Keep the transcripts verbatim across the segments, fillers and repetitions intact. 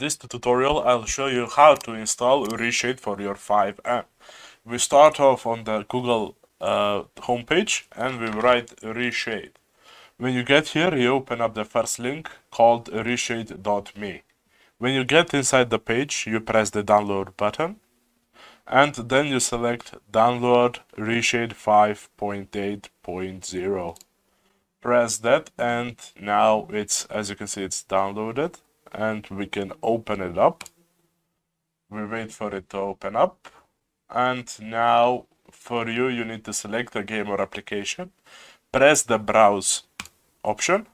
This tutorial I'll show you how to install ReShade for your FiveM. We start off on the Google uh, homepage and we write ReShade. When you get here, you open up the first link called reshade dot me. When you get inside the page, you press the download button and then you select download ReShade five point eight point zero. Press that and now it's, as you can see, it's downloaded. And we can open it up. We wait for it to open up. And now for you, you need to select a game or application. Press the browse option.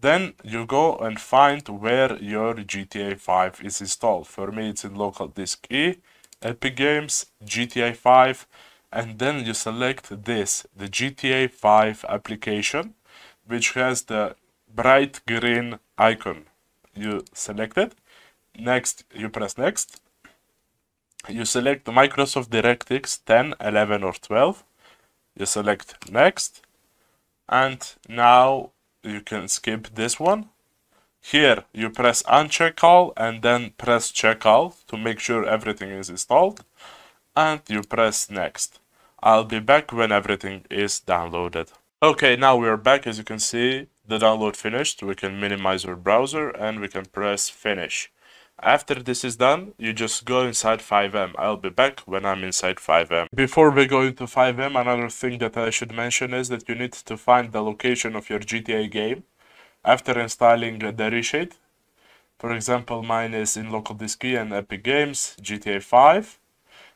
Then you go and find where your G T A five is installed. For me, it's in local disk E, Epic Games, G T A five. And then you select this, the G T A five application, which has the bright green icon. You select it, next you press next, you select Microsoft DirectX ten, eleven or twelve, you select next, and now you can skip this one. Here you press uncheck all and then press check all to make sure everything is installed, and you press next. I'll be back when everything is downloaded. Okay, now we're back. As you can see, the download finished. We can minimize our browser and we can press finish. After this is done, you just go inside FiveM. I'll be back when I'm inside FiveM. Before we go into FiveM, another thing that I should mention is that you need to find the location of your G T A game after installing the reshade. For example, mine is in local disk E and Epic Games, G T A five.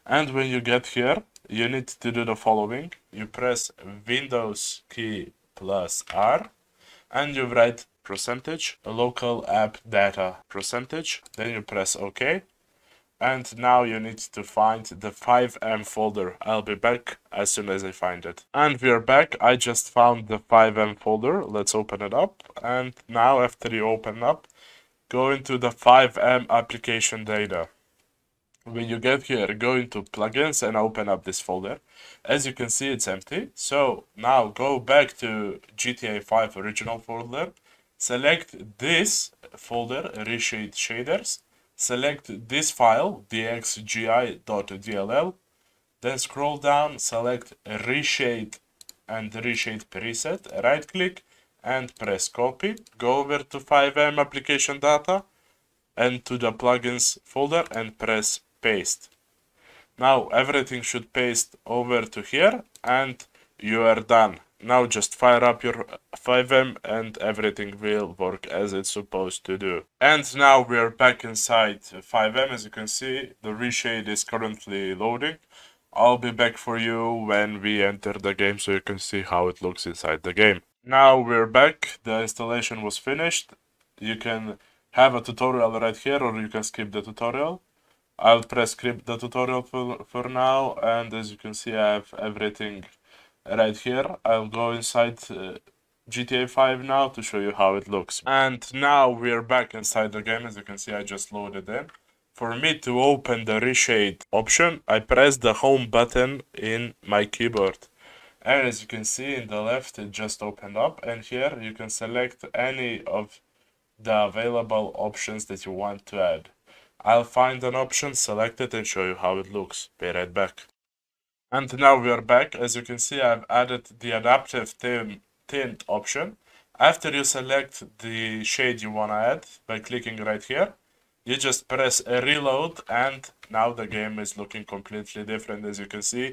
And when you get here, you need to do the following. You press Windows key plus R. And you write percentage local app data percentage, then you press OK. And now you need to find the FiveM folder. I'll be back as soon as I find it. And we are back. I just found the FiveM folder. Let's open it up. And now after you open up, go into the FiveM application data. When you get here, go into plugins and open up this folder. As you can see, it's empty. So now go back to G T A five original folder, select this folder, reshade shaders, select this file, d x g i dot d l l, then scroll down, select reshade and reshade preset, right click and press copy. Go over to FiveM application data and to the plugins folder and press paste. Now everything should paste over to here and you are done. Now just fire up your FiveM and everything will work as it's supposed to do. And now we are back inside FiveM. As you can see, the reshade is currently loading. I'll be back for you when we enter the game so you can see how it looks inside the game. Now we're back. The installation was finished. You can have a tutorial right here or you can skip the tutorial. I'll press skip the tutorial for, for now, and as you can see, I have everything right here. I'll go inside uh, G T A five now to show you how it looks. And now we're back inside the game. As you can see, I just loaded in. For me to open the reshade option, I press the home button in my keyboard. And as you can see, in the left, it just opened up. And here you can select any of the available options that you want to add. I'll find an option, select it and show you how it looks. Be right back. And now we are back. As you can see, I've added the Adaptive Theme Tint option. After you select the shade you want to add by clicking right here, you just press a reload and now the game is looking completely different. As you can see,